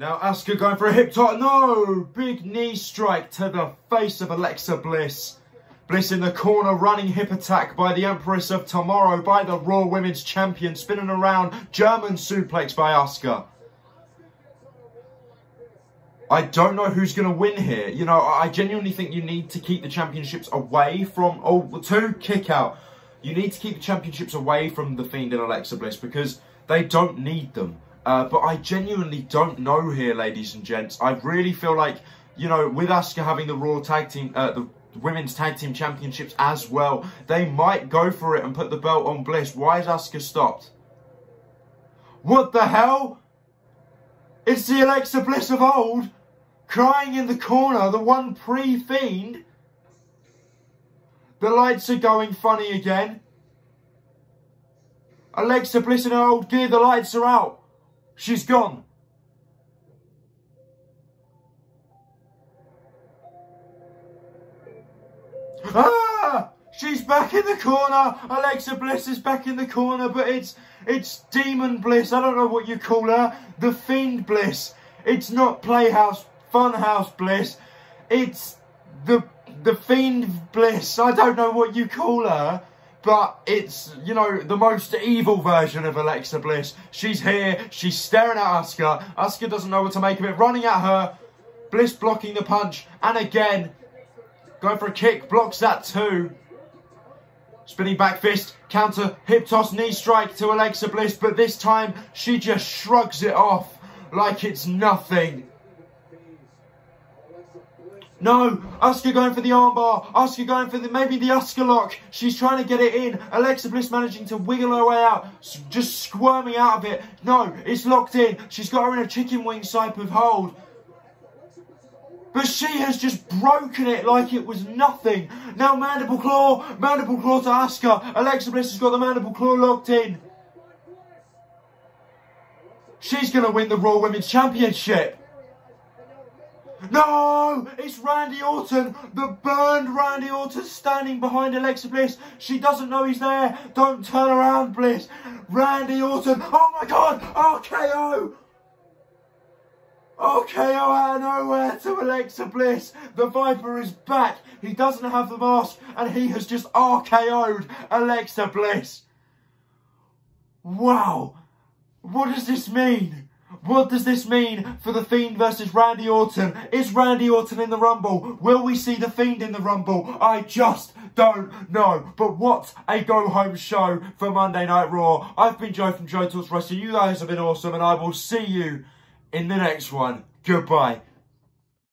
Now Asuka going for a hip toss. No! Big knee strike to the face of Alexa Bliss. Bliss in the corner, running hip attack by the Empress of Tomorrow, by the Raw Women's Champion, spinning around, German suplex by Asuka. I don't know who's going to win here. You know, I genuinely think you need to keep the championships away from... Oh, two kick out. You need to keep the championships away from The Fiend and Alexa Bliss because they don't need them. But I genuinely don't know here, ladies and gents. I really feel like, you know, with Asuka having the Raw Tag Team... the Women's Tag Team Championships as well. They might go for it and put the belt on Bliss. Why is Asuka stopped? What the hell? It's the Alexa Bliss of old, crying in the corner, the one pre-Fiend. The lights are going funny again. Alexa Bliss in her old gear, the lights are out. She's gone. Ah! She's back in the corner. Alexa Bliss is back in the corner, but it's Demon Bliss. I don't know what you call her. The Fiend Bliss. It's not Playhouse Funhouse Bliss. It's the Fiend Bliss. I don't know what you call her, but it's, you know, the most evil version of Alexa Bliss. She's here. She's staring at Asuka. Asuka doesn't know what to make of it. Running at her. Bliss blocking the punch, and again. Going for a kick, blocks that too. Spinning back fist, counter, hip toss, knee strike to Alexa Bliss, but this time she just shrugs it off like it's nothing. No, Asuka going for the armbar. Asuka going for maybe the Asuka lock. She's trying to get it in. Alexa Bliss managing to wiggle her way out, just squirming out of it. No, it's locked in. She's got her in a chicken wing type of hold. But she has just broken it like it was nothing. Now mandible claw to Asuka. Alexa Bliss has got the mandible claw locked in. She's going to win the Raw Women's Championship. No, it's Randy Orton. The burned Randy Orton standing behind Alexa Bliss. She doesn't know he's there. Don't turn around, Bliss. Randy Orton. Oh my God, RKO. RKO out of nowhere to Alexa Bliss. The Viper is back. He doesn't have the mask and he has just RKO'd Alexa Bliss. Wow. What does this mean? What does this mean for The Fiend versus Randy Orton? Is Randy Orton in the Rumble? Will we see The Fiend in the Rumble? I just don't know. But what a go-home show for Monday Night Raw. I've been Joe from Joe Talks Wrestling. You guys have been awesome and I will see you in the next one. Goodbye.